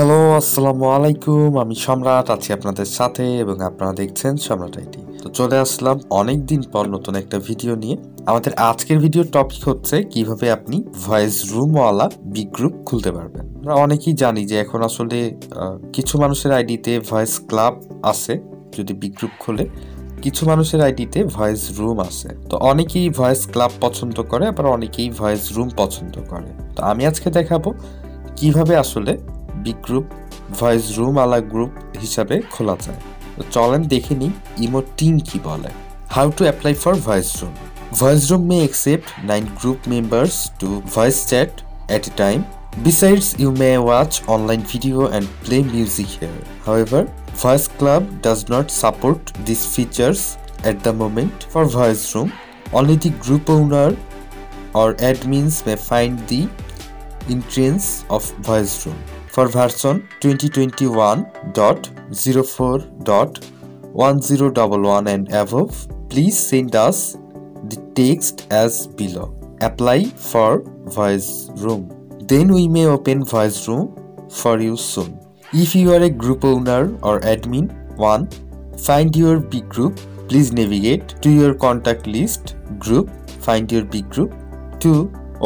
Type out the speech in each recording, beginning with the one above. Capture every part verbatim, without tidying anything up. Hello আসসালামু আলাইকুম, আমি সম্রাট আছি আপনাদের সাথে এবং আপনারা দেখছেন সম্রাট আইটি। তো চলে আসলাম অনেক দিন পর নতুন একটা ভিডিও নিয়ে। আমাদের আজকের ভিডিও টপিক হচ্ছে কিভাবে আপনি ভয়েস রুমওয়ালা বিগ গ্রুপ খুলতে পারবেন। আমরা অনেকেই জানি যে এখন আসলে কিছু মানুষের আইডিতে ভয়েস ক্লাব আছে, যদি বিগ গ্রুপ খোলে, কিছু মানুষের আইডিতে ভয়েস রুম আছে। তো অনেকেই ভয়েস ক্লাব পছন্দ করে, আবার অনেকেই ভয়েস রুম পছন্দ করে। তো আমি আজকে দেখাবো কিভাবে আসলে বিগ গ্রুপ ভয়েস রুম আলা গ্রুপ হিসাবে খোলা যায়। তো চলেন দেখে নিই ইমো টিম কি বলে। How to apply for voice room. Voice room may accept nine group members to voice chat at a time. Besides, you may watch online video and play music here. However, Voice Club does not support these features at the moment. For Voice Room, only the group owner or admins may find the entrance of Voice Room. For version twenty twenty-one point zero four point ten eleven and above, please send us the text as below. Apply for Voice Room. Then we may open voice room for you soon. If you are a group owner or admin, one, find your big group. Please navigate to your contact list group. Find your big group. two,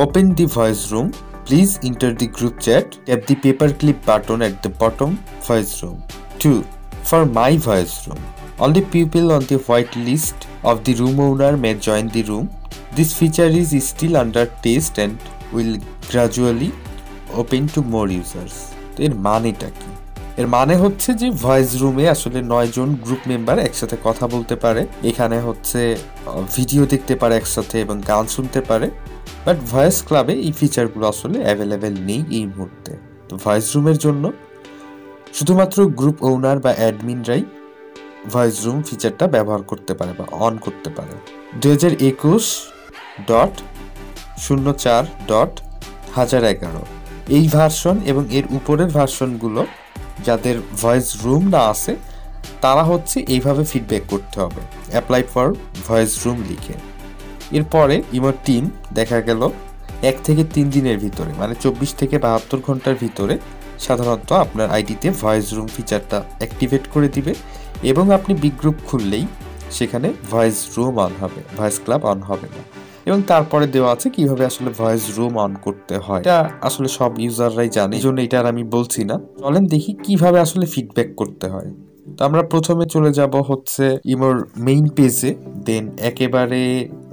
open the voice room. Please enter the group chat. Tap the paperclip button at the bottom voice room. two, for my voice room. All the people on the white list of the room owner may join the room. This feature is still under test and will gradually open to more users. তো এর মানেটা কি? এর মানে হচ্ছে যে voice রুমে আসলে নয় জন গ্রুপ মেম্বার একসাথে কথা বলতে পারে, এখানে হচ্ছে ভিডিও দেখতে পারে একসাথে এবং গান শুনতে পারে। বাট ভয়েস ক্লাবে এই ফিচারগুলো আসলে অ্যাভেলেবেল নেই এই মুহূর্তে। তো ভয়েস রুমের জন্য শুধুমাত্র গ্রুপ ওনার বা অ্যাডমিনরাই ভয়েস রুম ফিচারটা ব্যবহার করতে পারে বা অন করতে পারে। দু হাজার একুশ ডট শূন্য চার ডট হাজার এগারো এই ভার্সন এবং এর উপরের ভার্সনগুলো যাদের ভয়েস রুম না আছে তারা হচ্ছে এইভাবে ফিডব্যাক করতে হবে, অ্যাপ্লাই ফর ভয়েস রুম লিখে। এরপরে ইমোর টিম দেখা গেল এক থেকে তিন দিনের ভিতরে, মানে চব্বিশ থেকে বাহাত্তর ঘন্টার ভিতরে সাধারণত আপনার আইডিতে ভয়েস রুম ফিচারটা অ্যাক্টিভেট করে দিবে এবং আপনি বিগ গ্রুপ খুললেই সেখানে ভয়েস রুম অন হবে, ভয়েস ক্লাব অন হবে না। এবং তারপরে দেওয়া আছে কিভাবে আসলে ভয়েস রুম অন করতে হয়, এটা আসলে সব ইউজাররাই জানে, এই জন্য এটা আর আমি বলছি না। চলেন দেখি কিভাবে আসলে ফিডব্যাক করতে হয়। তো আমরা প্রথমে চলে যাব হচ্ছে ইমোর মেইন পেজে, দেন একেবারে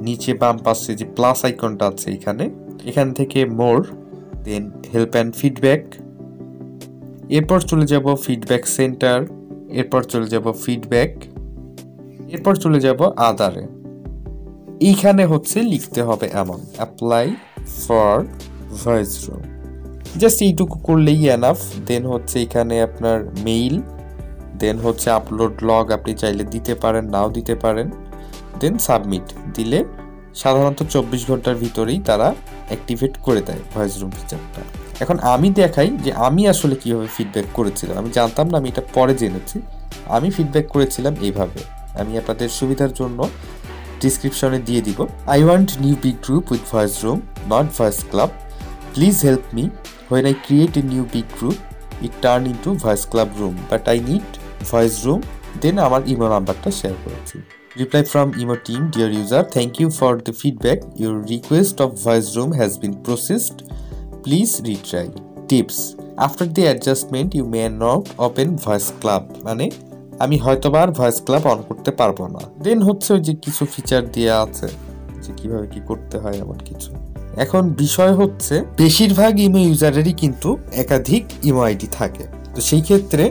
নিচে বাম পাশে যে প্লাস আইকনটা আছে এখানে, এখান থেকে more, then help and feedback, এরপর চলে যাব ফিডব্যাক সেন্টার, এরপর চলে যাব ফিডব্যাক, এরপর চলে যাব আদারে। এইখানে হচ্ছে লিখতে হবে এমন apply for voice room, just এইটুকু করলেই এনাফ। দেন হচ্ছে এখানে আপনার মেইল, দেন হচ্ছে আপলোড লগ, আপনি চাইলে দিতে পারেন নাও দিতে পারেন, দেন সাবমিট দিলে সাধারণত চব্বিশ ঘন্টার ভিতরেই তারা অ্যাক্টিভেট করে দেয় ভয়েস রুম ফিচারটা। এখন আমি দেখাই যে আমি আসলে কীভাবে ফিডব্যাক করেছিলাম। আমি জানতাম না, আমি এটা পরে জেনেছি। আমি ফিডব্যাক করেছিলাম এইভাবে, আমি আপনাদের সুবিধার জন্য ডিসক্রিপশনে দিয়ে দিব। I want new big group with voice room, not voice club. Please help me. When I create a new big group it turn into voice club room, but I need voice room. Then আমার imo নাম্বারটা share করেছি। Reply from imo team. Dear user, thank you for the feedback. Your request of voice room has been processed, please retry. Tips, after the adjustment you may not open voice club, মানে আমি হয়তোবার voice club on করতে পারবো না। দেন হচ্ছে ওই যে কিছু feature দেওয়া আছে যে কিভাবে কি করতে হয় এমন কিছু। এখন বিষয় হচ্ছে বেশিরভাগ ইমো ইউজারেরই কিন্তু একাধিক ইমো আইডি থাকে। তো সেই ক্ষেত্রে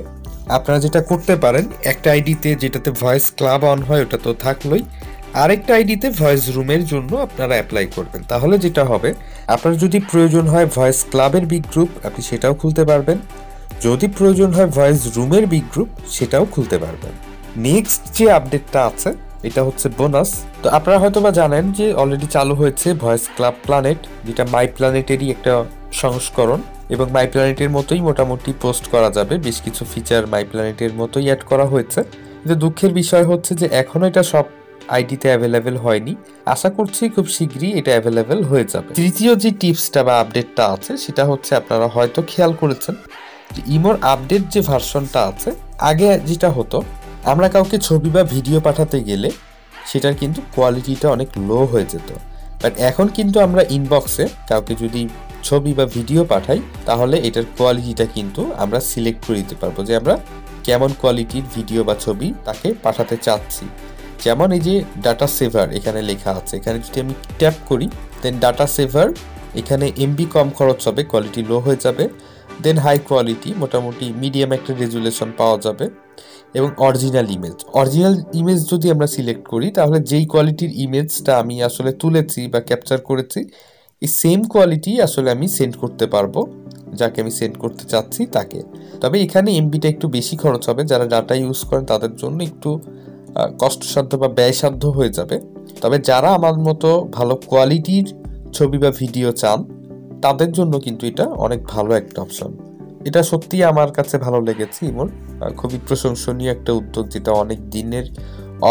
আপনারা যেটা করতে পারেন, একটা আইডিতে যেটাতে ভয়েস ক্লাব অন হয় ওটা তো থাকলোই, আরেকটা আইডিতে ভয়েস রুমের জন্য আপনারা অ্যাপ্লাই করবেন। তাহলে যেটা হবে, আপনার যদি প্রয়োজন হয় ভয়েস ক্লাবের বিগ গ্রুপ আপনি সেটাও খুলতে পারবেন, যদি প্রয়োজন হয় ভয়েস রুমের বিগ গ্রুপ সেটাও খুলতে পারবেন। নেক্সট যে আপডেটটা আছে এটা হচ্ছে বোনাস। তো আপনারা হয়তো বা জানেন যে অলরেডি চালু হয়েছে ভয়েস ক্লাব প্ল্যানেট, যেটা মাই প্ল্যানেটেরই একটা সংস্করণ এবং মাই প্ল্যানেটের মতোই মোটামুটি পোস্ট করা যাবে, বেশ কিছু ফিচার মাই প্ল্যানেটের মতোই অ্যাড করা হয়েছে। কিন্তু দুঃখের বিষয় হচ্ছে যে এখনও এটা সব আইডিতে অ্যাভেলেবেল হয়নি, আশা করছি খুব শীঘ্রই এটা অ্যাভেলেবেল হয়ে যাবে। তৃতীয় যে টিপসটা বা আপডেটটা আছে সেটা হচ্ছে আপনারা হয়তো খেয়াল করেছেন ইমোর আপডেট যে ভার্সনটা আছে, আগে যেটা হতো আমরা কাউকে ছবি বা ভিডিও পাঠাতে গেলে সেটার কিন্তু কোয়ালিটিটা অনেক লো হয়ে যেত, বাট এখন কিন্তু আমরা ইনবক্সে কাউকে যদি ছবি বা ভিডিও পাঠাই তাহলে এটার কোয়ালিটিটা কিন্তু আমরা সিলেক্ট করে দিতে পারবো যে আমরা কেমন কোয়ালিটির ভিডিও বা ছবি তাকে পাঠাতে চাচ্ছি। যেমন এই যে ডাটা সেভার এখানে লেখা আছে, এখানে যদি আমি ট্যাপ করি দেন ডাটা সেভার, এখানে এমবি কম খরচ হবে, কোয়ালিটি লো হয়ে যাবে। দেন হাই কোয়ালিটি মোটামুটি মিডিয়াম একটা রেজুলেশন পাওয়া যাবে, এবং অরিজিনাল ইমেজ অরিজিনাল ইমেজ যদি আমরা সিলেক্ট করি তাহলে যেই কোয়ালিটির ইমেজটা আমি আসলে তুলেছি বা ক্যাপচার করেছি এই সেম কোয়ালিটি আসলে আমি সেন্ড করতে পারবো যাকে আমি সেন্ড করতে চাচ্ছি তাকে। তবে এখানে এমবিটা একটু বেশি খরচ হবে, যারা ডাটা ইউজ করেন তাদের জন্য একটু কষ্টসাধ্য বা ব্যয়সাধ্য হয়ে যাবে। তবে যারা আমার মতো ভালো কোয়ালিটির ছবি বা ভিডিও চান তাদের জন্য কিন্তু এটা অনেক ভালো একটা অপশন। এটা সত্যিই আমার কাছে ভালো লেগেছে, ইমোর খুবই প্রশংসনীয় একটা উদ্যোগ যেটা অনেক দিনের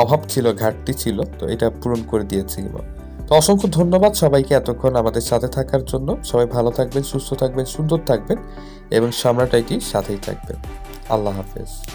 অভাব ছিল, ঘাটতি ছিল, তো এটা পূরণ করে দিয়েছে ইমোর। তো অসংখ্য ধন্যবাদ সবাইকে এতক্ষণ আমাদের সাথে থাকার জন্য। সবাই ভালো থাকবেন, সুস্থ থাকবেন, সুন্দর থাকবেন এবং সম্রাট আইটির সাথেই থাকবেন। আল্লাহ হাফেজ।